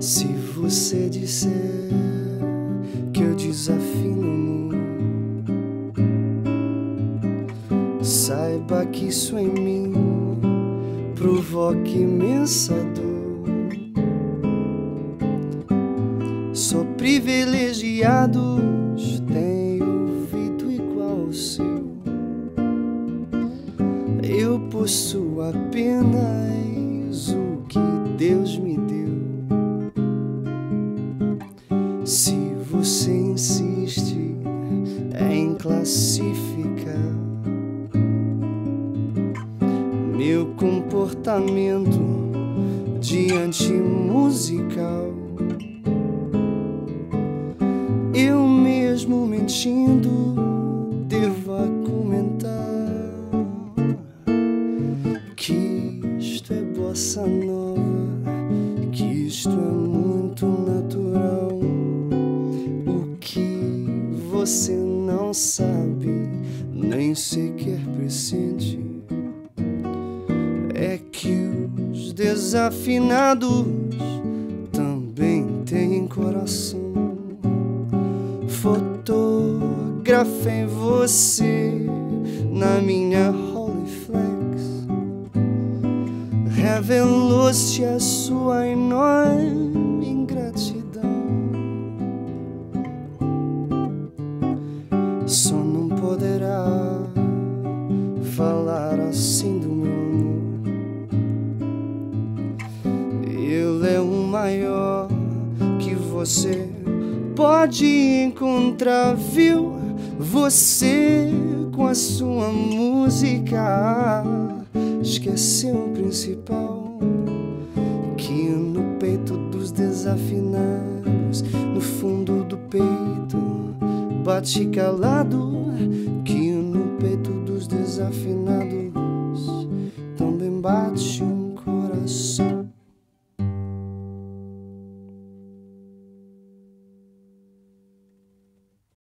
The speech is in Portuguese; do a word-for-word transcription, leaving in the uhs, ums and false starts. Se você disser que eu desafino, saiba que isso em mim provoca imensa dor. Sou privilegiado, tenho ouvido igual ao seu. Eu possuo apenas o que Deus me deu. Se você insiste em classificar meu comportamento diante musical, eu mesmo mentindo devo comentar que isto é bossa nova, que isto é muito natural. O que você não sabe, nem sequer pressente, é que os desafinados também têm coração. Fotografei você na minha Rolleiflex, revelou-se a sua enorme ingratidão. Só não poderá falar assim do meu amor. Ele é o maior que você pode encontrar, viu? Você com a sua música esqueceu o principal, que no peito dos desafinados, no fundo do peito, bate calado, que no peito dos desafinados também bate um